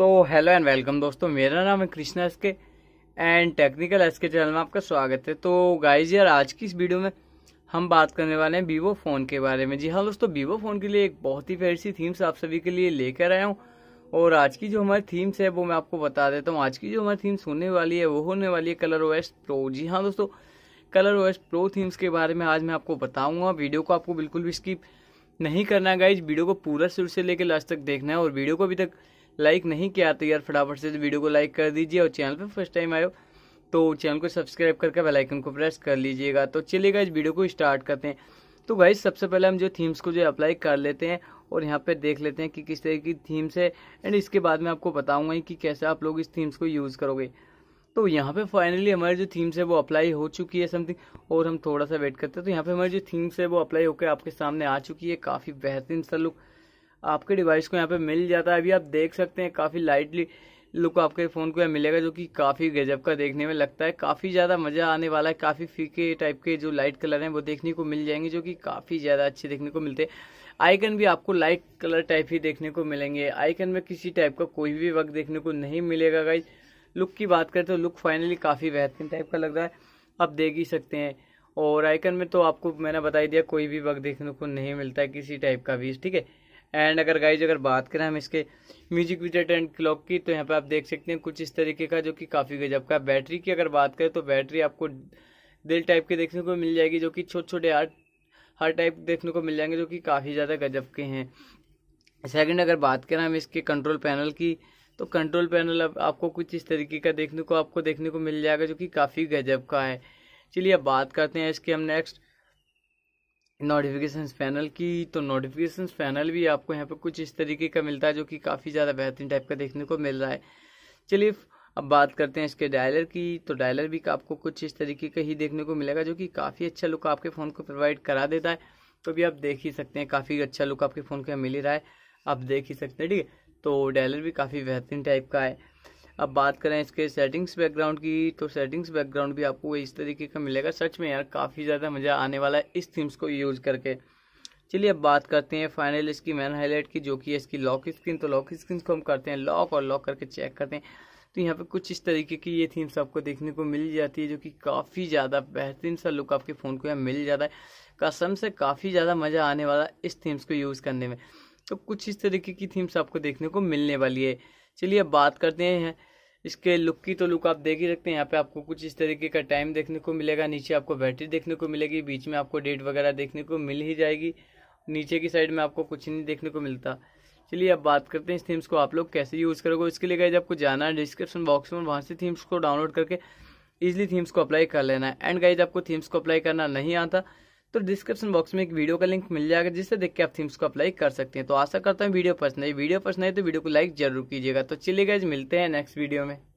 तो hello and welcome दोस्तों, मेरा नाम है कृष्णस्क एंड टेक्निकल एसके चैनल में आपका स्वागत है। तो गाइज यार, आज की इस वीडियो में हम बात करने वाले हैं वीवो फ़ोन के बारे में। जी हाँ दोस्तों, वीवो फ़ोन के लिए एक बहुत ही फेयर सी थीम्स आप सभी के लिए लेकर आया हूँ। और आज की जो हमारी थीम्स है वो मैं आपको बता देता हूँ। आज की जो हमारी थीम्स होने वाली है वो होने वाली है कलर ओएस प्रो। जी हाँ दोस्तों, कलर ओएस प्रो थीम्स के बारे में आज मैं आपको बताऊँगा। वीडियो को आपको बिल्कुल भी स्किप नहीं करना है गाइज, वीडियो को पूरा शुरू से लेकर लास्ट तक देखना है। और वीडियो को अभी तक लाइक नहीं किया तो यार फटाफट से वीडियो को लाइक कर दीजिए, और चैनल पे फर्स्ट टाइम आए हो तो चैनल को सब्सक्राइब करके बेल आइकन को प्रेस कर लीजिएगा। तो चलिएगा इस वीडियो को स्टार्ट करते हैं। तो गाइस सबसे पहले हम जो थीम्स को जो अप्लाई कर लेते हैं और यहाँ पे देख लेते हैं कि किस तरह की थीम्स है, एंड इसके बाद मैं आपको बताऊँगा कि कैसे आप लोग इस थीम्स को यूज़ करोगे। तो यहाँ पे फाइनली हमारी जो थीम्स है वो अप्लाई हो चुकी है समथिंग, और हम थोड़ा सा वेट करते हैं। तो यहाँ पे हमारी जो थीम्स है वो अप्लाई होकर आपके सामने आ चुकी है। काफ़ी बेहतरीन सा लुक आपके डिवाइस को यहाँ पे मिल जाता है। अभी आप देख सकते हैं काफ़ी लाइटली लुक आपके फ़ोन को यहाँ मिलेगा, जो कि काफ़ी गजब का देखने में लगता है। काफ़ी ज़्यादा मज़ा आने वाला है। काफ़ी फीके टाइप के जो लाइट कलर हैं वो देखने को मिल जाएंगे, जो कि काफ़ी ज़्यादा अच्छे देखने को मिलते हैं। आइकन भी आपको लाइट कलर टाइप ही देखने को मिलेंगे। आइकन में किसी टाइप का कोई भी वर्क देखने को नहीं मिलेगा। गाइज लुक की बात करें तो लुक फाइनली काफ़ी बेहतरीन टाइप का लग रहा है, आप देख ही सकते हैं। और आइकन में तो आपको मैंने बता ही दिया, कोई भी वर्क देखने को नहीं मिलता है किसी टाइप का भी, ठीक है। एंड अगर गाइज अगर बात करें हम इसके म्यूजिक विजेट एंड क्लॉक की, तो यहाँ पे आप देख सकते हैं कुछ इस तरीके का, जो कि काफ़ी गजब का। बैटरी की अगर बात करें तो बैटरी आपको दिल टाइप के देखने को मिल जाएगी, जो कि छोटे छोटे हार्ट टाइप देखने को मिल जाएंगे, जो कि काफ़ी ज़्यादा गजब के हैं। सेकंड अगर बात करें हम इसके कंट्रोल पैनल की, तो कंट्रोल पैनल अब आपको कुछ इस तरीके का देखने को मिल जाएगा, जो कि काफ़ी गजब का है। चलिए अब बात करते हैं इसके हम नेक्स्ट नोटिफिकेशन पैनल की। तो नोटिफिकेशन पैनल भी आपको यहाँ पे कुछ इस तरीके का मिलता है, जो कि काफ़ी ज़्यादा बेहतरीन टाइप का देखने को मिल रहा है। चलिए अब बात करते हैं इसके डायलर की। तो डायलर भी आपको कुछ इस तरीके का ही देखने को मिलेगा, जो कि काफ़ी अच्छा लुक आपके फ़ोन को प्रोवाइड करा देता है। तो भी आप देख ही सकते हैं काफ़ी अच्छा लुक आपके फ़ोन का मिल ही रहा है, आप देख ही सकते हैं, ठीक है। तो डायलर भी काफ़ी बेहतरीन टाइप का है। अब बात करें इसके सेटिंग्स बैकग्राउंड की, तो सेटिंग्स बैकग्राउंड भी आपको इस तरीके का मिलेगा। सच में यार काफ़ी ज़्यादा मज़ा आने वाला है इस थीम्स को यूज़ करके। चलिए अब बात करते हैं फाइनल इसकी मेन हाईलाइट की, जो कि है इसकी लॉक स्क्रीन। तो लॉक स्क्रीन को हम करते हैं लॉक, और लॉक करके चेक करते हैं तो यहाँ पे कुछ इस तरीके की ये थीम्स आपको देखने को मिल जाती है, जो कि काफ़ी ज़्यादा बेहतरीन सा लुक आपके फ़ोन को यहाँ मिल जाता है। कसम से काफ़ी ज़्यादा मज़ा आने वाला इस थीम्स को यूज़ करने में। तो कुछ इस तरीके की थीम्स आपको देखने को मिलने वाली है। चलिए अब बात करते हैं इसके लुक की। तो लुक आप देख ही सकते हैं, यहाँ पे आपको कुछ इस तरीके का टाइम देखने को मिलेगा, नीचे आपको बैटरी देखने को मिलेगी, बीच में आपको डेट वगैरह देखने को मिल ही जाएगी, नीचे की साइड में आपको कुछ नहीं देखने को मिलता। चलिए अब बात करते हैं इस थीम्स को आप लोग कैसे यूज़ करोगे। इसके लिए गाइस आपको जाना है डिस्क्रिप्शन बॉक्स में, वहाँ से थीम्स को डाउनलोड करके ईजिली थीम्स को अप्लाई कर लेना है। एंड गाइस आपको थीम्स को अप्लाई करना नहीं आता तो डिस्क्रिप्शन बॉक्स में एक वीडियो का लिंक मिल जाएगा, जिससे देख के आप थीम्स को अप्लाई कर सकते हैं। तो आशा करता हूँ वीडियो पसंद आई। वीडियो पसंद आई तो वीडियो को लाइक जरूर कीजिएगा। तो चलिए गाइस मिलते हैं नेक्स्ट वीडियो में।